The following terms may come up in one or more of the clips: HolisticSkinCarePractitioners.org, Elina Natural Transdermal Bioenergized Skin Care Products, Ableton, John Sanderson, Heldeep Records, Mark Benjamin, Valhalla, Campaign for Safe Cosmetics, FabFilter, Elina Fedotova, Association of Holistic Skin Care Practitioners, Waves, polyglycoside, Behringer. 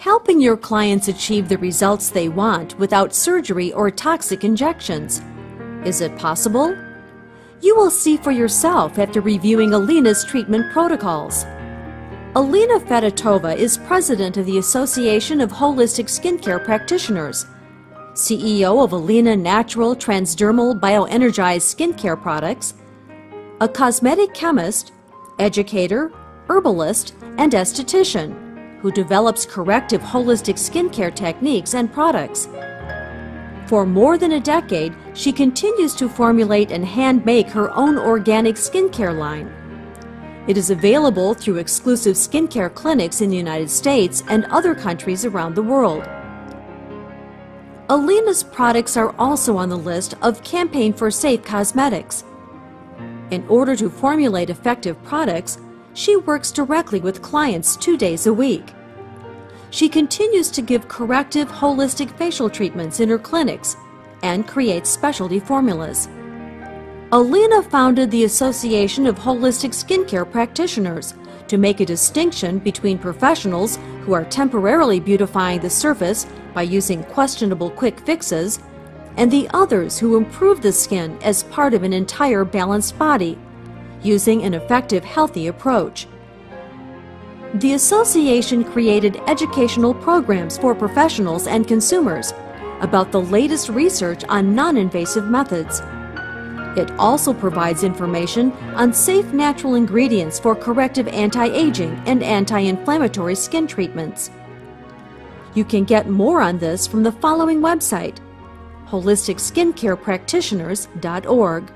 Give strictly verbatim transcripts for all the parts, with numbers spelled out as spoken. helping your clients achieve the results they want without surgery or toxic injections. Is it possible? You will see for yourself after reviewing Elina's treatment protocols. Elina Fedotova is president of the Association of Holistic Skin Care Practitioners, C E O of Elina Natural Transdermal Bioenergized Skin Care Products, a cosmetic chemist, educator, herbalist, and esthetician who develops corrective holistic skincare techniques and products. For more than a decade, she continues to formulate and hand-make her own organic skincare line. It is available through exclusive skincare clinics in the United States and other countries around the world. Elina's products are also on the list of Campaign for Safe Cosmetics. In order to formulate effective products, she works directly with clients two days a week. She continues to give corrective holistic facial treatments in her clinics and creates specialty formulas. Elina founded the Association of Holistic Skincare Practitioners to make a distinction between professionals who are temporarily beautifying the surface by using questionable quick fixes and the others who improve the skin as part of an entire balanced body using an effective, healthy approach. The association created educational programs for professionals and consumers about the latest research on non-invasive methods. It also provides information on safe natural ingredients for corrective anti-aging and anti-inflammatory skin treatments. You can get more on this from the following website, Holistic Skin Care Practitioners dot org.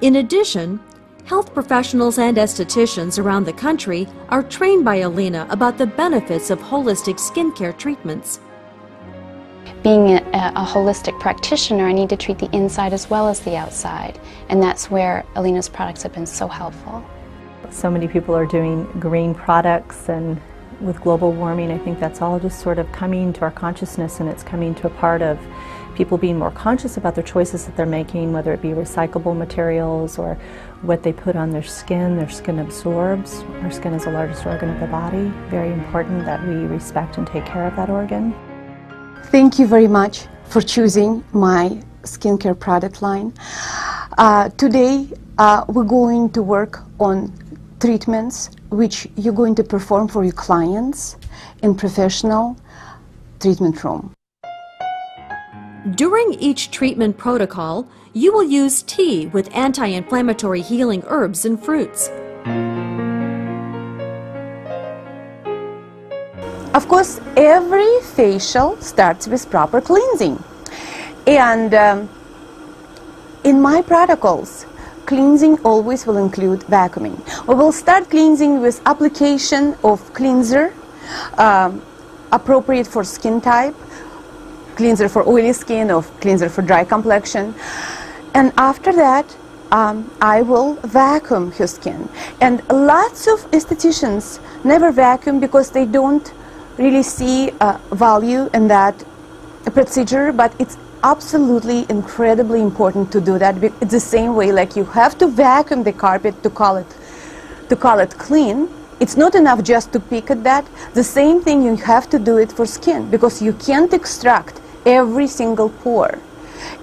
In addition, health professionals and estheticians around the country are trained by Elina about the benefits of holistic skincare treatments. Being a, a holistic practitioner, I need to treat the inside as well as the outside, and that's where Elina's products have been so helpful. So many people are doing green products, and with global warming, I think that's all just sort of coming to our consciousness, and it's coming to a part of people being more conscious about their choices that they're making, whether it be recyclable materials or what they put on their skin. Their skin absorbs. Our skin is the largest organ of the body. Very important that we respect and take care of that organ. Thank you very much for choosing my skincare product line. Uh, today uh, we're going to work on treatments which you're going to perform for your clients in professional treatment room. During each treatment protocol, you will use tea with anti-inflammatory healing herbs and fruits. Of course, every facial starts with proper cleansing, and um, in my protocols, cleansing always will include vacuuming. We will start cleansing with application of cleanser, um, appropriate for skin type, cleanser for oily skin or cleanser for dry complexion, and after that, Um, I will vacuum her skin. And lots of estheticians never vacuum because they don't really see uh, value in that procedure, but it's absolutely incredibly important to do that. It's the same way, like you have to vacuum the carpet to call it, to call it clean. It's not enough just to pick at that. The same thing, you have to do it for skin because you can't extract every single pore.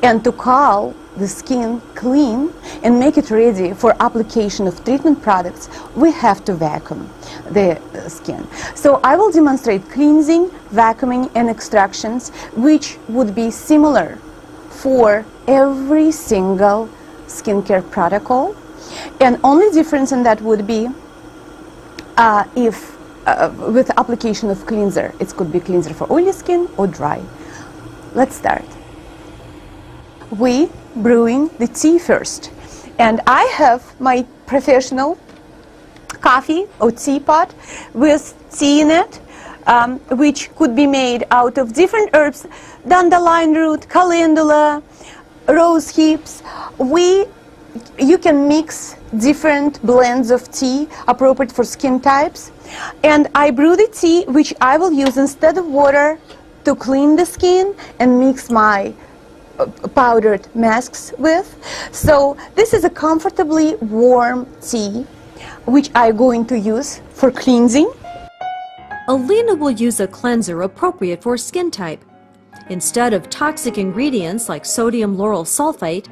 And to call the skin clean and make it ready for application of treatment products, we have to vacuum the skin. So I will demonstrate cleansing, vacuuming, and extractions, which would be similar for every single skincare protocol. And only difference in that would be uh, if uh, with application of cleanser. It could be cleanser for oily skin or dry. Let's start. We brewing the tea first, and I have my professional coffee or teapot with tea in it, um, which could be made out of different herbs: dandelion root, calendula, rose hips. We, you can mix different blends of tea appropriate for skin types, and I brew the tea, which I will use instead of water to clean the skin and mix my powdered masks with. So this is a comfortably warm tea which I'm going to use for cleansing. Elina will use a cleanser appropriate for skin type. Instead of toxic ingredients like sodium lauryl sulfate,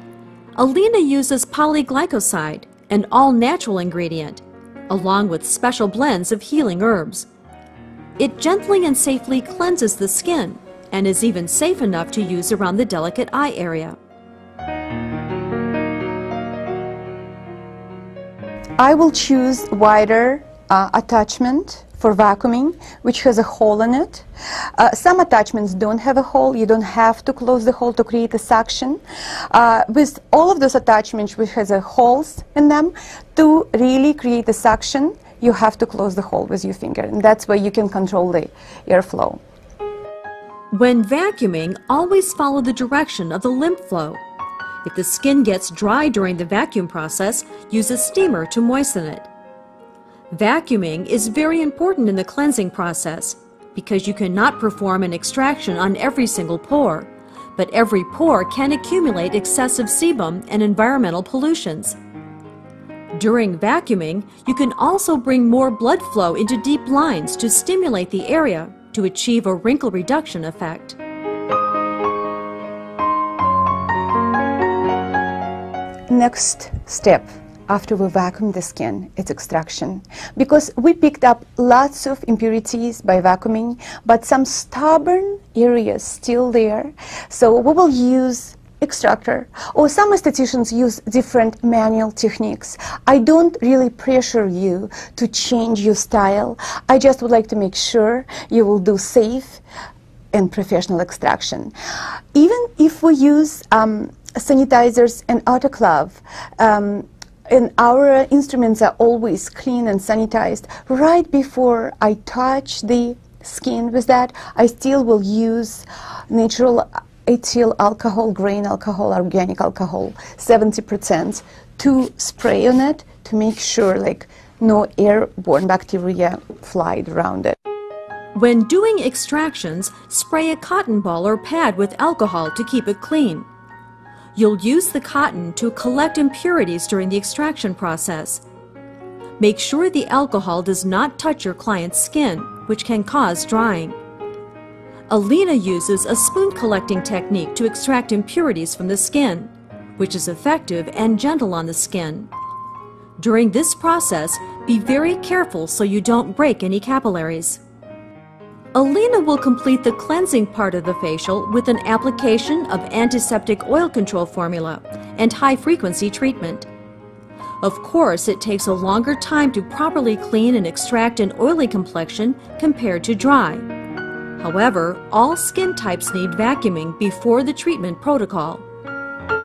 Elina uses polyglycoside, an all-natural ingredient, along with special blends of healing herbs. It gently and safely cleanses the skin and is even safe enough to use around the delicate eye area. I will choose wider uh, attachment for vacuuming, which has a hole in it. Uh, some attachments don't have a hole. You don't have to close the hole to create a suction. Uh, with all of those attachments which has a holes in them, to really create a suction, you have to close the hole with your finger, and that's where you can control the airflow. When vacuuming, always follow the direction of the lymph flow. If the skin gets dry during the vacuum process, use a steamer to moisten it. Vacuuming is very important in the cleansing process because you cannot perform an extraction on every single pore, but every pore can accumulate excessive sebum and environmental pollutants. During vacuuming, you can also bring more blood flow into deep lines to stimulate the area to achieve a wrinkle reduction effect. Next step. After we vacuum the skin, it's extraction. Because we picked up lots of impurities by vacuuming, but some stubborn areas still there. So we will use extractor, or some estheticians use different manual techniques. I don't really pressure you to change your style. I just would like to make sure you will do safe and professional extraction. Even if we use um, sanitizers and autoclave, um, and our instruments are always clean and sanitized. Right before I touch the skin with that, I still will use natural ethyl alcohol, grain alcohol, organic alcohol, seventy percent, to spray on it to make sure like no airborne bacteria flied around it. When doing extractions, spray a cotton ball or pad with alcohol to keep it clean. You'll use the cotton to collect impurities during the extraction process. Make sure the alcohol does not touch your client's skin, which can cause drying. Elina uses a spoon collecting technique to extract impurities from the skin, which is effective and gentle on the skin. During this process, be very careful so you don't break any capillaries. Elina will complete the cleansing part of the facial with an application of antiseptic oil control formula and high-frequency treatment. Of course, it takes a longer time to properly clean and extract an oily complexion compared to dry. However, all skin types need vacuuming before the treatment protocol.